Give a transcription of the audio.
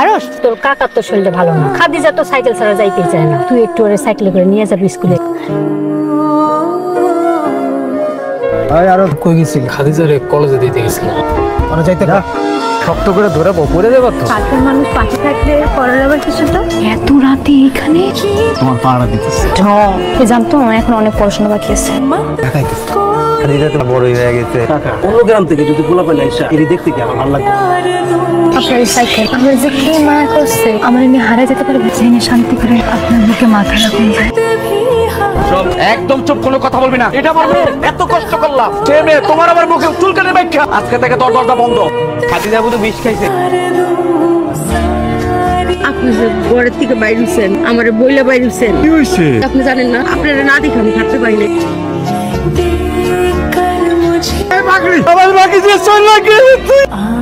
আরশ, তোর কাকার তো শরীরটা ভালো না, খাদিজা তো সাইকেল ছাড়া যাইতে চায় না, তুই একটু ওরে সাইকেল করে নিয়ে যাবি স্কুলে। আয় আরশ, কই গেছিস? খাদিজারে কলেজে দিতে গেছিলাম। আরে যাইতে না, শক্ত করে ধরে পড়ে যাবে তো। কালকের মানুষ পাখি থাকলে পড়ার আবার কিছু তো। এত রাতে এখানে তোমার পাড়া দিতেছে? হ্যাঁ, কে জানতো এখন অনেক পড়াশোনা বাকি আছে। খাদিজা তো বড়ই হয়ে গেছে। কাকা অন্য গ্রাম থেকে যদি গোলাপে লাইসা এরি দেখতে কি আমার লাগে? আপনার সাইকেল আমার যে কি মা করছে, আমার এমনি হারা যেতে পারে বেচাইনে শান্তি করে আপনার বুকে মাথা রাখুন। চুপ, একদম চুপ, কোনো কথা বলবি না। এটা আমার মেয়ে, এত কষ্ট করলাম। সে মেয়ে তোমার আমার মুখে চুলকানি ব্যাখ্যা। আজকে থেকে তোর দরজা বন্ধ। খাদিজা বুধু বিষ খাইছে। আপনি যে ঘরের থেকে বাইরে উঠছেন, আমার বইলা বাইরে উঠছেন, কি হয়েছে আপনি জানেন না? আপনারা না দেখে আমি থাকতে পারি না। এই পাগলি, আমার বাকি যে চল লাগে তুই।